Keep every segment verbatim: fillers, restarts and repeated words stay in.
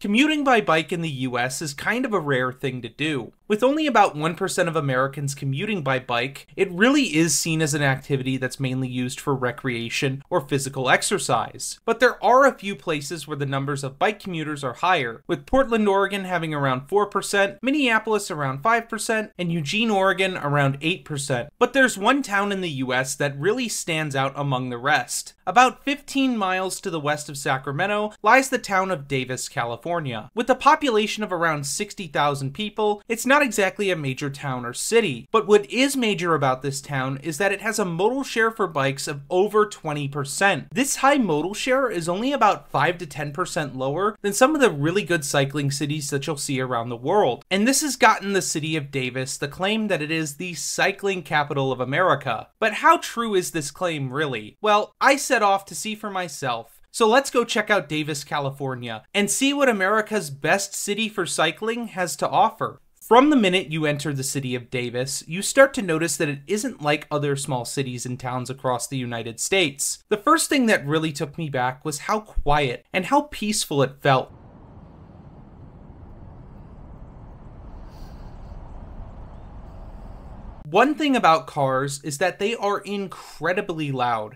Commuting by bike in the U S is kind of a rare thing to do. With only about one percent of Americans commuting by bike, it really is seen as an activity that's mainly used for recreation or physical exercise. But there are a few places where the numbers of bike commuters are higher, with Portland, Oregon having around four percent, Minneapolis around five percent, and Eugene, Oregon around eight percent. But there's one town in the U S that really stands out among the rest. About fifteen miles to the west of Sacramento lies the town of Davis, California. With a population of around sixty thousand people, it's not exactly a major town or city, but what is major about this town is that it has a modal share for bikes of over twenty percent. This high modal share is only about five to ten percent lower than some of the really good cycling cities that you'll see around the world, and this has gotten the city of Davis the claim that it is the cycling capital of America. But how true is this claim really? Well, I set off to see for myself. So let's go check out Davis, California, and see what America's best city for cycling has to offer. From the minute you enter the city of Davis, you start to notice that it isn't like other small cities and towns across the United States. The first thing that really took me back was how quiet and how peaceful it felt. One thing about cars is that they are incredibly loud.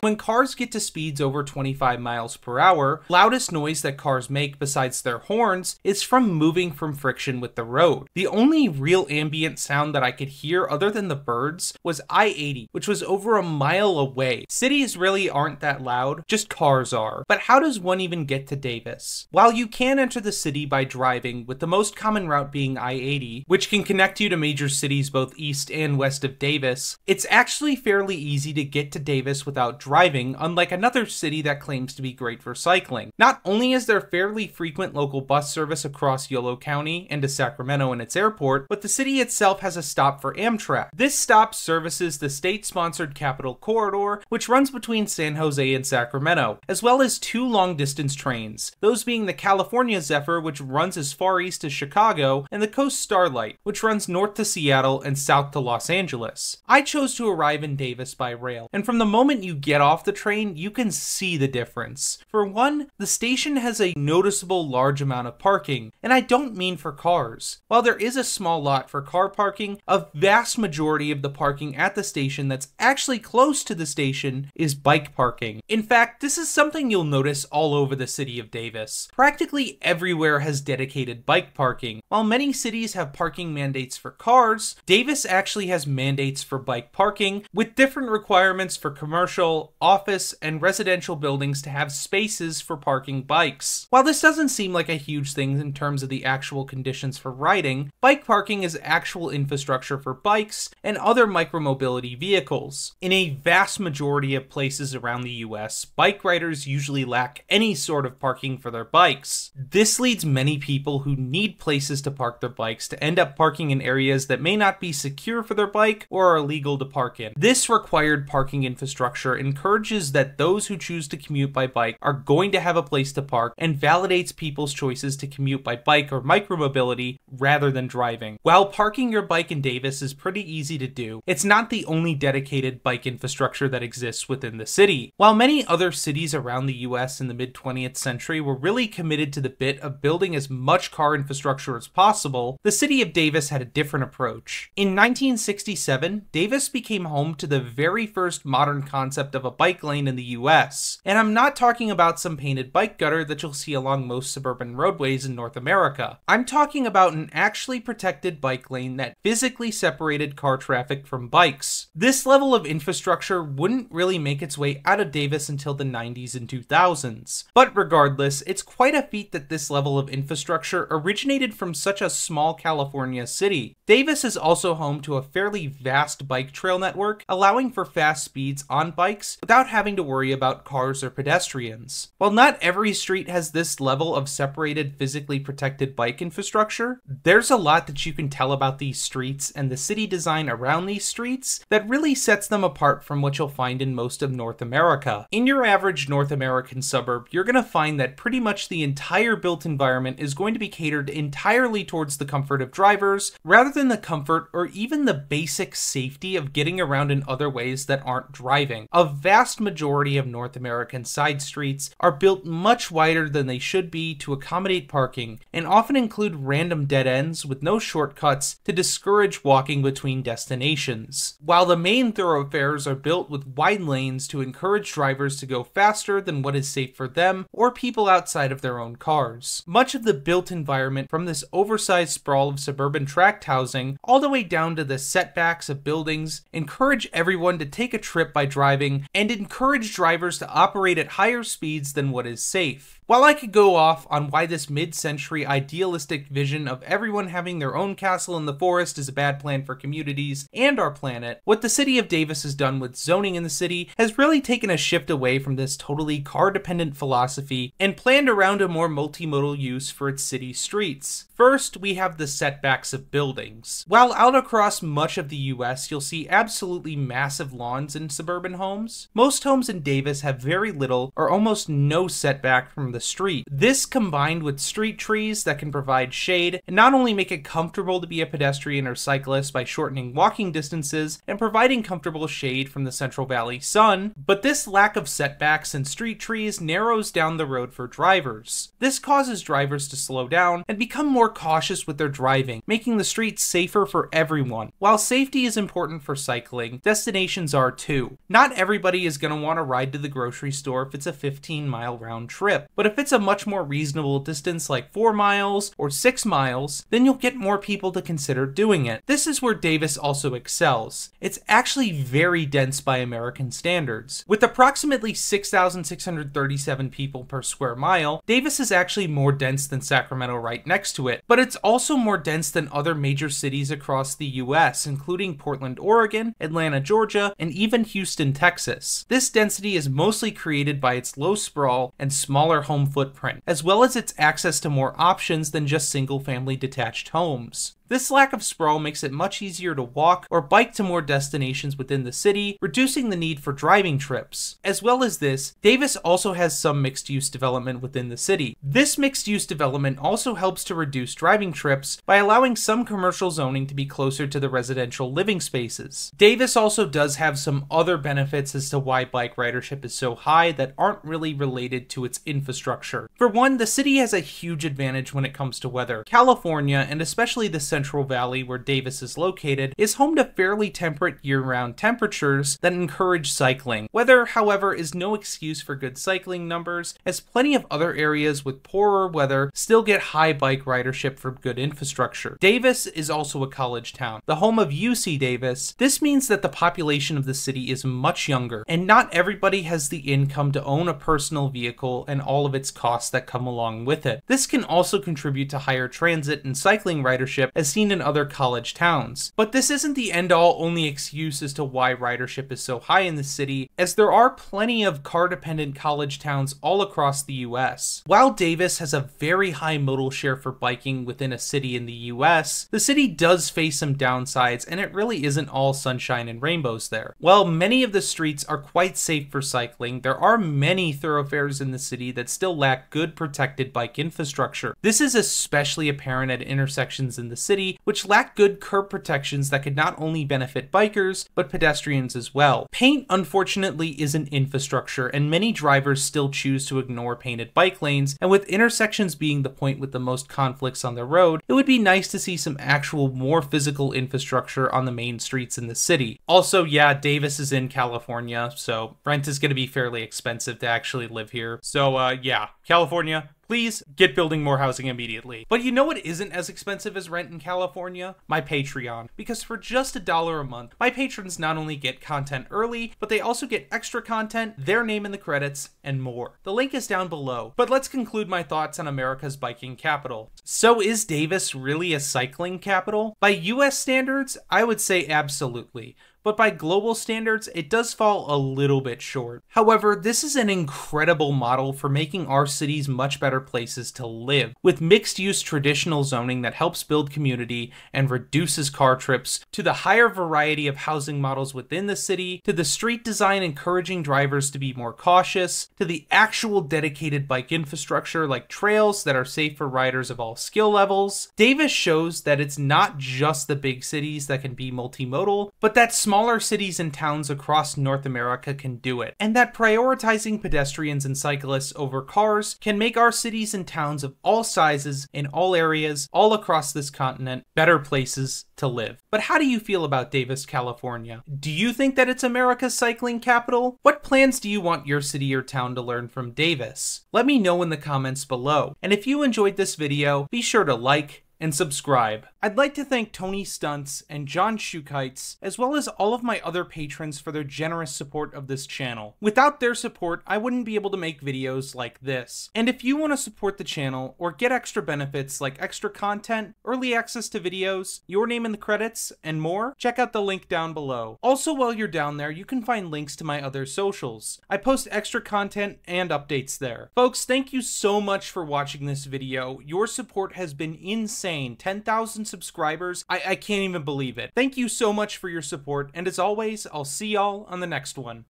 When cars get to speeds over twenty-five miles per hour, loudest noise that cars make besides their horns is from moving from friction with the road. The only real ambient sound that I could hear other than the birds was I eighty, which was over a mile away. Cities really aren't that loud, just cars are. But how does one even get to Davis? While you can enter the city by driving, with the most common route being I eighty, which can connect you to major cities both east and west of Davis, it's actually fairly easy to get to Davis without driving. driving, unlike another city that claims to be great for cycling. Not only is there fairly frequent local bus service across Yolo County and to Sacramento and its airport, but the city itself has a stop for Amtrak. This stop services the state-sponsored Capital Corridor, which runs between San Jose and Sacramento, as well as two long-distance trains, those being the California Zephyr, which runs as far east as Chicago, and the Coast Starlight, which runs north to Seattle and south to Los Angeles. I chose to arrive in Davis by rail, and from the moment you get off the train, you can see the difference. For one, the station has a noticeable large amount of parking, and I don't mean for cars. While there is a small lot for car parking, a vast majority of the parking at the station that's actually close to the station is bike parking. In fact, this is something you'll notice all over the city of Davis. Practically everywhere has dedicated bike parking. While many cities have parking mandates for cars, Davis actually has mandates for bike parking, with different requirements for commercial, office, and residential buildings to have spaces for parking bikes. While this doesn't seem like a huge thing in terms of the actual conditions for riding, bike parking is actual infrastructure for bikes and other micromobility vehicles. In a vast majority of places around the U S, bike riders usually lack any sort of parking for their bikes. This leads many people who need places to park their bikes to end up parking in areas that may not be secure for their bike or are illegal to park in. This required parking infrastructure in encourages that those who choose to commute by bike are going to have a place to park and validates people's choices to commute by bike or micromobility rather than driving. While parking your bike in Davis is pretty easy to do, it's not the only dedicated bike infrastructure that exists within the city. While many other cities around the U S in the mid twentieth century were really committed to the bit of building as much car infrastructure as possible, the city of Davis had a different approach. In nineteen sixty-seven, Davis became home to the very first modern concept of a bike lane in the U S. And I'm not talking about some painted bike gutter that you'll see along most suburban roadways in North America. I'm talking about an actually protected bike lane that physically separated car traffic from bikes. This level of infrastructure wouldn't really make its way out of Davis until the nineties and two thousands. But regardless, it's quite a feat that this level of infrastructure originated from such a small California city. Davis is also home to a fairly vast bike trail network, allowing for fast speeds on bikes without having to worry about cars or pedestrians. While not every street has this level of separated, physically protected bike infrastructure, there's a lot that you can tell about these streets and the city design around these streets that really sets them apart from what you'll find in most of North America. In your average North American suburb, you're going to find that pretty much the entire built environment is going to be catered entirely towards the comfort of drivers, rather than the comfort or even the basic safety of getting around in other ways that aren't driving. A vast majority of North American side streets are built much wider than they should be to accommodate parking, and often include random dead ends with no shortcuts to discourage walking between destinations, while the main thoroughfares are built with wide lanes to encourage drivers to go faster than what is safe for them or people outside of their own cars. Much of the built environment, from this oversized sprawl of suburban tract housing all the way down to the setbacks of buildings, encourage everyone to take a trip by driving and encourage drivers to operate at higher speeds than what is safe. While I could go off on why this mid-century idealistic vision of everyone having their own castle in the forest is a bad plan for communities and our planet, what the city of Davis has done with zoning in the city has really taken a shift away from this totally car-dependent philosophy and planned around a more multimodal use for its city streets. First, we have the setbacks of buildings. While out across much of the U S you'll see absolutely massive lawns in suburban homes, most homes in Davis have very little or almost no setback from the street. This, combined with street trees that can provide shade and not only make it comfortable to be a pedestrian or cyclist by shortening walking distances and providing comfortable shade from the Central Valley sun, but this lack of setbacks and street trees narrows down the road for drivers. This causes drivers to slow down and become more cautious with their driving, making the streets safer for everyone. While safety is important for cycling, destinations are too. Not everybody is going to want to ride to the grocery store if it's a fifteen mile round trip, but if it's a much more reasonable distance like four miles or six miles, then you'll get more people to consider doing it. This is where Davis also excels. It's actually very dense by American standards. With approximately six thousand six hundred thirty-seven people per square mile, Davis is actually more dense than Sacramento right next to it, but it's also more dense than other major cities across the U S, including Portland, Oregon, Atlanta, Georgia, and even Houston, Texas. This density is mostly created by its low sprawl and smaller home footprint, as well as its access to more options than just single-family detached homes. This lack of sprawl makes it much easier to walk or bike to more destinations within the city, reducing the need for driving trips. As well as this, Davis also has some mixed-use development within the city. This mixed-use development also helps to reduce driving trips by allowing some commercial zoning to be closer to the residential living spaces. Davis also does have some other benefits as to why bike ridership is so high that aren't really related to its infrastructure. For one, the city has a huge advantage when it comes to weather. California, and especially the Central Valley where Davis is located, is home to fairly temperate year-round temperatures that encourage cycling. Weather, however, is no excuse for good cycling numbers, as plenty of other areas with poorer weather still get high bike ridership from good infrastructure. Davis is also a college town, the home of U C Davis. This means that the population of the city is much younger, and not everybody has the income to own a personal vehicle and all of its costs that come along with it. This can also contribute to higher transit and cycling ridership, as seen in other college towns. But this isn't the end-all only excuse as to why ridership is so high in the city, as there are plenty of car-dependent college towns all across the U S. While Davis has a very high modal share for biking within a city in the U S, the city does face some downsides, and it really isn't all sunshine and rainbows there. While many of the streets are quite safe for cycling, there are many thoroughfares in the city that still lack good protected bike infrastructure. This is especially apparent at intersections in the city, which lack good curb protections that could not only benefit bikers, but pedestrians as well. Paint, unfortunately, is an infrastructure, and many drivers still choose to ignore painted bike lanes, and with intersections being the point with the most conflicts on the road, it would be nice to see some actual more physical infrastructure on the main streets in the city. Also, yeah, Davis is in California, so rent is going to be fairly expensive to actually live here. So, uh, yeah, California, please get building more housing immediately. But you know what isn't as expensive as rent in California? My Patreon. Because for just a dollar a month, my patrons not only get content early, but they also get extra content, their name in the credits, and more. The link is down below. But let's conclude my thoughts on America's biking capital. So is Davis really a cycling capital? By U S standards, I would say absolutely. But by global standards, it does fall a little bit short. However, this is an incredible model for making our cities much better places to live, with mixed-use traditional zoning that helps build community and reduces car trips, to the higher variety of housing models within the city, to the street design encouraging drivers to be more cautious, to the actual dedicated bike infrastructure like trails that are safe for riders of all skill levels. Davis shows that it's not just the big cities that can be multimodal, but that's smaller cities and towns across North America can do it, and that prioritizing pedestrians and cyclists over cars can make our cities and towns of all sizes, in all areas, all across this continent, better places to live. But how do you feel about Davis, California? Do you think that it's America's cycling capital? What plans do you want your city or town to learn from Davis? Let me know in the comments below. And if you enjoyed this video, be sure to like and subscribe. I'd like to thank Tony Stunts and John Schukites, as well as all of my other patrons for their generous support of this channel. Without their support, I wouldn't be able to make videos like this. And if you want to support the channel or get extra benefits like extra content, early access to videos, your name in the credits, and more, check out the link down below. Also, while you're down there, you can find links to my other socials. I post extra content and updates there. Folks, thank you so much for watching this video. Your support has been insane. ten thousand subscribers. I, I can't even believe it. Thank you so much for your support, and as always, I'll see y'all on the next one.